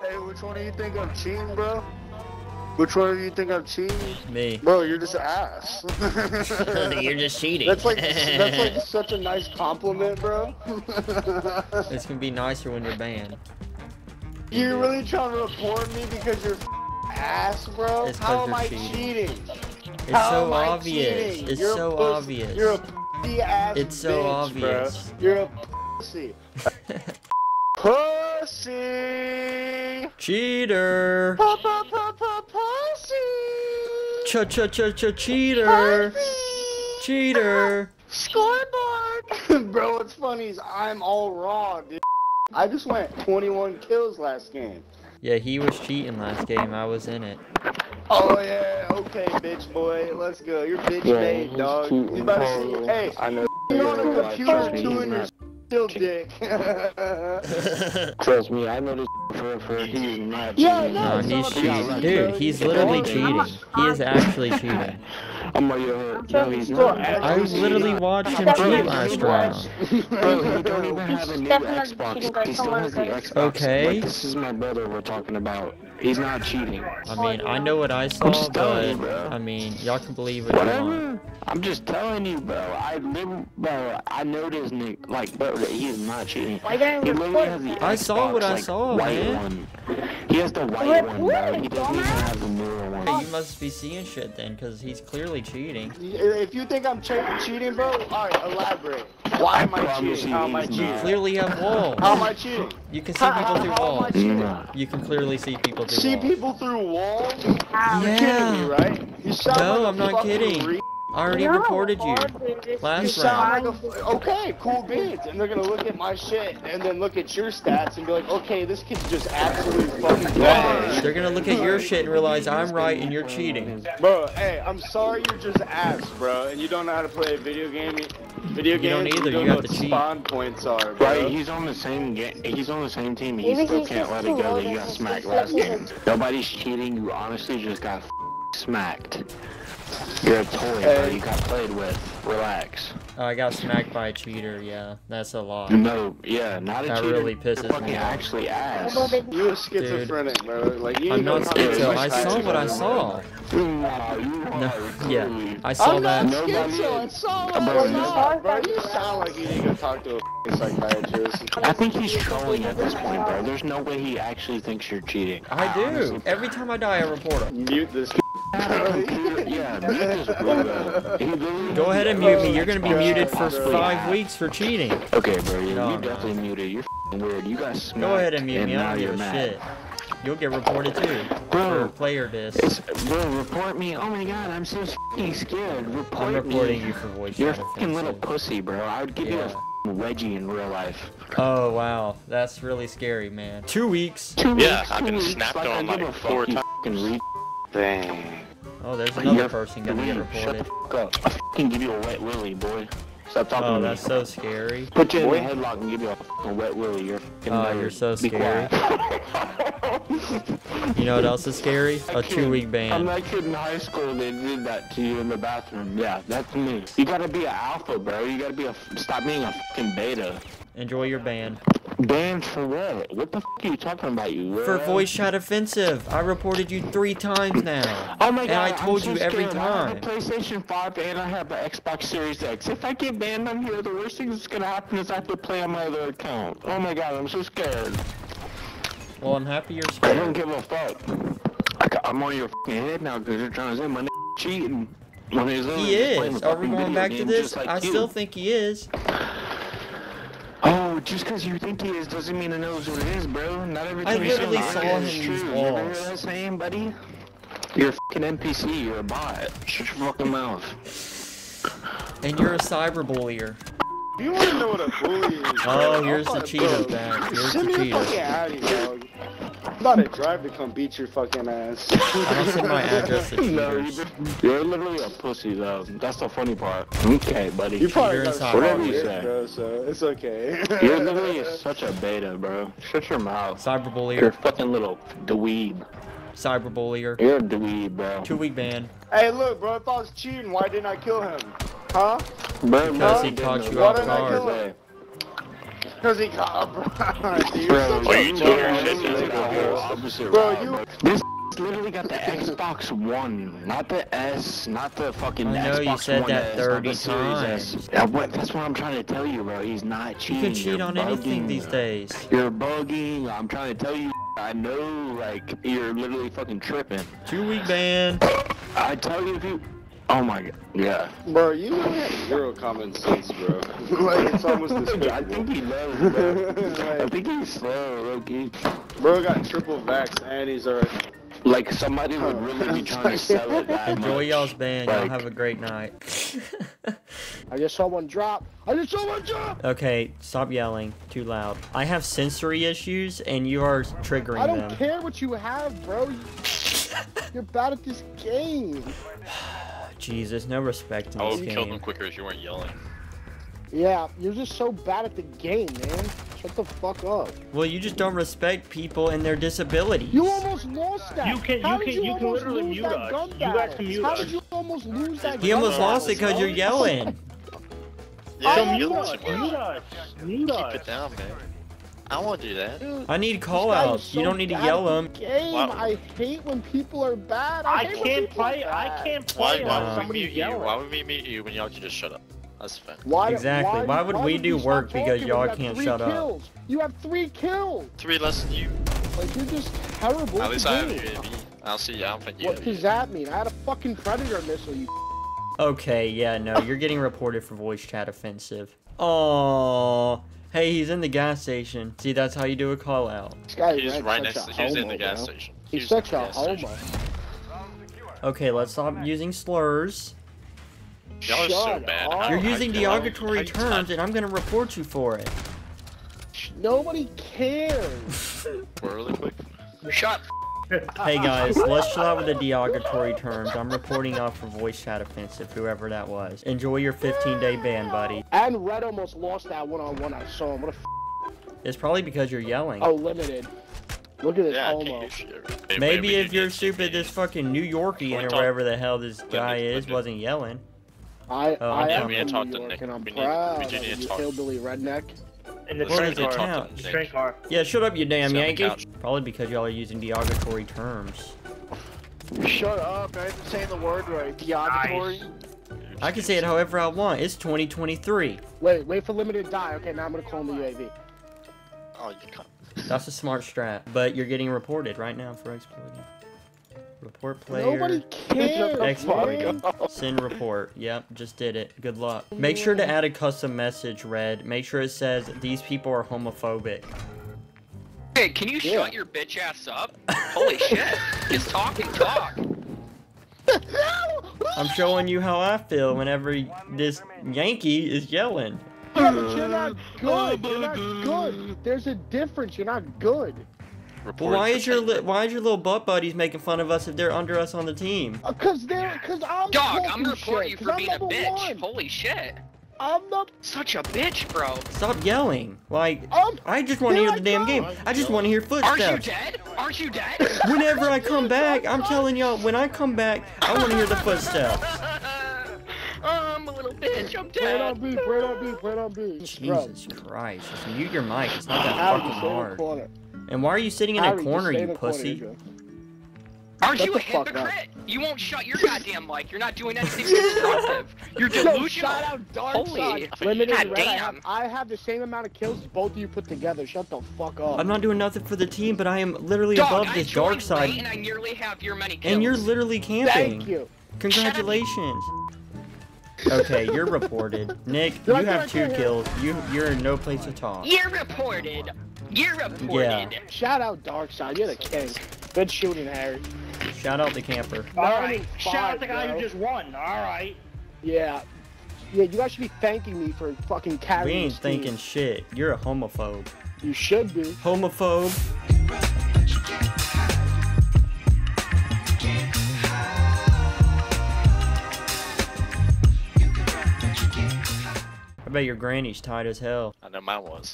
Hey, which one do you think I'm cheating, bro? Which one do you think I'm cheating? Me. Bro, you're just an ass. You're just cheating. That's like such a nice compliment, bro. It's gonna be nicer when you're banned. You really trying to report me because you're ass, bro? How am I cheating? It's so obvious. It's so obvious. You're a pussy ass bitch. It's so obvious. Bro. You're a pussy. Pussy. Cheater. Pussy. Cheater. Pussy. Cheater. Scoreboard. Bro, what's funny is I'm all raw, dude. I just went 21 kills last game. Yeah, he was cheating last game. I was in it. Oh, yeah. Okay, bitch boy. Let's go. You're bitch made, yeah, dog. Cheating. You better see. Oh, hey, I know you're on a computer doing your still dick. Trust me, I know this for he's not cheating. Yeah, no, he's cheating. Dude, he's literally cheating. He is actually cheating. I'm like, yo, no, he's not. I literally watched him cheat last round. Bro, he don't even have a new Xbox. He still has the Xbox. Okay. Like, this is my brother we're talking about. He's not cheating. I mean, I know what I saw, but I mean, y'all can believe what you want. I'm just telling you, bro. I know this nigga, like, bro, that he is not cheating. Why didn't he literally has the Xbox, I saw what I saw, man. He has the white one, bro. He doesn't even have the newer one. Hey, you must be seeing shit then, because he's clearly cheating. If you think I'm cheating, bro, alright, elaborate. Why am I cheating? How am I cheating? You clearly have walls. How am I cheating? You can see people through walls. You can clearly see people through walls. See people through walls? Yeah. You're kidding me, right? You sound no, like I'm not kidding. I already reported you last round. Like okay, cool beans. And they're gonna look at my shit and then look at your stats and be like, okay, this kid's just absolutely fucking garbage. They're gonna look at your shit and realize I'm right and you're cheating. Bro, hey, I'm sorry you're just ass, bro, and you don't know how to play a video game. You don't know what spawn points are, bro. Right, he's on the same team. He still can't let it go that you got smacked last game. Nobody's cheating. You honestly just got smacked. You're a toy, bro. You got played with. Relax. Oh, I got smacked by a cheater, yeah. That's a lot. No, yeah, not a cheater. That really pisses me off. Actually ass. You're a schizophrenic, dude. Bro. Like, you I'm not schizo. I saw what I saw. No, yeah, I saw that. I'm not schizo. I saw what I saw. Bro, you sound like you need to talk to a psychiatrist. I think he's trolling at this point, bro. There's no way he actually thinks you're cheating. I do. Honestly. Every time I die, I report him. Mute this. Go ahead and mute me. You're gonna be muted for 5 weeks for cheating. Okay, bro. You definitely muted. You're weird. You got smacked. Go ahead and mute me. I don't give a shit. You'll get reported too. Bro, player diss. Bro, report me. Oh my god, I'm so scared. I'm reporting you for voice. You're a fucking little pussy, bro. I would give you a Reggie in real life. Oh wow, that's really scary, man. 2 weeks. Yeah, I've been snapped on like 4 times. Dang. Oh, there's another person gonna get reported. Shut the fuck up. I fucking give you a wet willy, boy. Stop talking to me. Oh, that's so scary. Put you in the headlock and give you a wet willy. You're fucking oh, you're so scary. You know what else is scary? A 2-week ban. I'm that kid in high school that did that to you in the bathroom. Yeah, that's me. You gotta be an alpha, bro. You gotta be a... Stop being a fucking beta. Enjoy your ban. Banned for what? What the f*** are you talking about, you weirdo? For voice chat offensive. I reported you 3 times now. Oh my god, and I told you every time. I have a PlayStation 5 and I have an Xbox Series X. If I get banned on here, the worst thing that's gonna happen is I have to play on my other account. Oh my god, I'm so scared. Well, I'm happy you're scared. I don't give a fuck. I'm on your f***ing head now because you're trying to say my n***a cheating. He is. Are we going back to this? I still think he is. Oh, just because you think he is doesn't mean he knows what it is, bro. Not everything I literally saw him in these walls. You ever hear that saying, buddy? You're a fucking NPC. You're a bot. Shut your fucking mouth. And you're a cyberbullier. You want to know what a bully is? Oh, here's the cheetah back. Here's the cheetah. I'm about to drive to come beat your fucking ass. I don't send my address to cheaters. You're literally a pussy, though. That's the funny part. Okay, buddy. You're probably whatever you say, bro, so it's okay. You're literally such a beta, bro. Shut your mouth. Cyberbullier. You're a fucking little dweeb. Cyberbullier. You're a dweeb, bro. 2-week ban. Hey, look, bro. If I was cheating, why didn't I kill him? Huh? Bro, because he caught you off guard. Because he caught, bro. Bro, you know your shit. opposite. Bro, you. This literally got the Xbox One, not the S, not the fucking Xbox One. I know you said that 30 times. That's what I'm trying to tell you, bro. He's not cheating. You can cheat on anything these days. You're bugging. I'm trying to tell you. I know, like, you're literally fucking tripping. 2-week ban. I tell you if you. Oh my god. Yeah. Bro, you have zero common sense, bro. Like, it's almost despicable. I think he knows, bro. Like, I think he's slow, low-key. Bro got triple vax and he's already. Like, somebody would really be trying to sell it that much. Enjoy y'all's band. Y'all have a great night. I just saw one drop. I just saw one drop! Okay, stop yelling. Too loud. I have sensory issues, and you are triggering them. I don't care what you have, bro. You're bad at this game. Jesus, no respect in this game. I would kill them quicker if you weren't yelling. Yeah, you're just so bad at the game, man. Shut the fuck up. Well, you just don't respect people and their disabilities. You almost lost that. You can literally mute us. You got to mute us. How did you almost lose that gun? He almost lost it because you're yelling. Yeah, mute us. Mute us. Keep it down, man. I won't do that. Dude, I need call-outs. So you don't need to yell them. Wow. I hate when people are bad. I can't play. Why would we mute you when y'all can just shut up? That's fine. Why would we do work because y'all can't shut up? You have 3 kills. 3 less than you. Like, you're just terrible. At least I have UAV. I'll see you. I don't think you. What does that mean? I had a fucking predator missile. You. Okay. Yeah. No. You're getting reported for voice chat offensive. Oh. Hey, he's in the gas station. See, that's how you do a call out. This guy is right next to. He's in the gas station. He's such a homo. Okay. Let's stop using slurs. Y'all are so bad. You're using derogatory terms, and I'm gonna report you for it. Nobody cares. Really quick. Shut. Hey guys, let's chill out with the derogatory terms. I'm reporting off for voice chat offensive, whoever that was. Enjoy your 15-day ban, buddy. And Red almost lost that one-on-one. I saw him. What a. It's probably because you're yelling. Oh, limited. Look at this homo. Maybe if you're stupid, this fucking New Yorkie or wherever the hell this guy is wasn't yelling. I am from New York, and I'm proud of you, hillbilly redneck. In the train car. Yeah, shut up, you damn Yankee. Probably because y'all are using derogatory terms. Shut up, I'm saying the word right. Derogatory. Nice. I can say it however I want. It's 2023. Wait for limited to die. Okay, now I'm gonna call him the UAV. Oh, you can't. That's a smart strat, but you're getting reported right now for exploiting. Report player. Nobody cares. Export. Send report. Yep, just did it. Good luck. Make sure to add a custom message, Red. Make sure it says these people are homophobic. Hey, can you shut your bitch ass up? Holy shit. Just talk. I'm showing you how I feel whenever this Yankee is yelling. Yeah, but you're not good. You're not good. There's a difference. You're not good. Why is your little butt buddies making fun of us if they're under us on the team? Dog, I'm reporting you for being a bitch. Holy shit. I'm not such a bitch, bro. Stop yelling. Like, I just want to hear the damn game. I just want to hear footsteps. Aren't you dead? Aren't you dead? Whenever I come back, I'm telling y'all, when I come back, I want to hear the footsteps. I'm a little bitch, I'm dead. Play it on B. Jesus Christ. Just mute your mic. It's not that fucking hard. And why are you sitting in a corner, you pussy? Aren't you a hypocrite? You won't shut your goddamn mic. You're not doing anything constructive. You're delusional. Shout out Dark Holy. Limited, God damn. I have the same amount of kills as both of you put together. Shut the fuck up. I'm not doing nothing for the team, but I am literally above this dark side. And I nearly have your many kills. And you're literally camping. Thank you. Congratulations. Okay, you're reported. Nick, you have 2 kills. You're in no place to talk. You're reported. Yeah. Shout out Darkside, you're the king. Good shooting, Harry. Shout out the camper. Alright, shout out the guy who just won, alright. Yeah. Yeah, you guys should be thanking me for fucking carrying. We ain't thanking shit. You're a homophobe. You should be. Homophobe. I bet your granny's tight as hell. I know mine was.